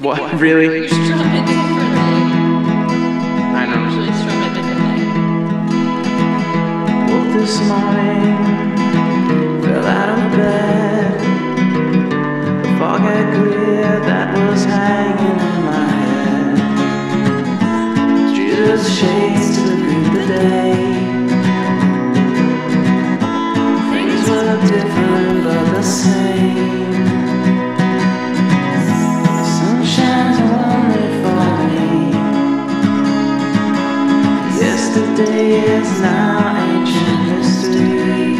What? Really? You should strum it differently. I know. You should strum it differently. Woke this morning, fell out of bed. The fog had cleared that was hanging in my head. Jesus shades to the green today. Things were different but the same. It's now ancient history.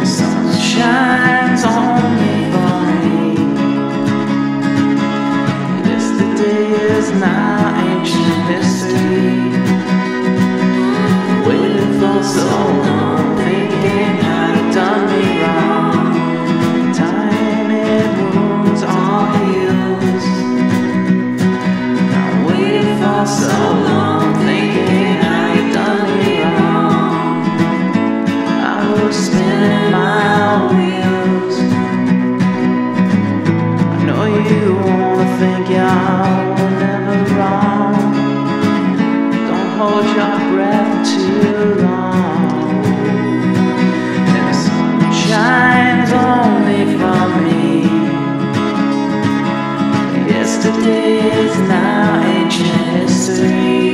The sun shines only for me. Yesterday is now ancient history. Waiting for so long, thinking I've done me wrong. Time it wounds all heals. I'm waiting for so long. Spinning my wheels. I know you wanna think y'all were never wrong. Don't hold your breath too long. The sun shines only for me. Yesterday is now ancient history.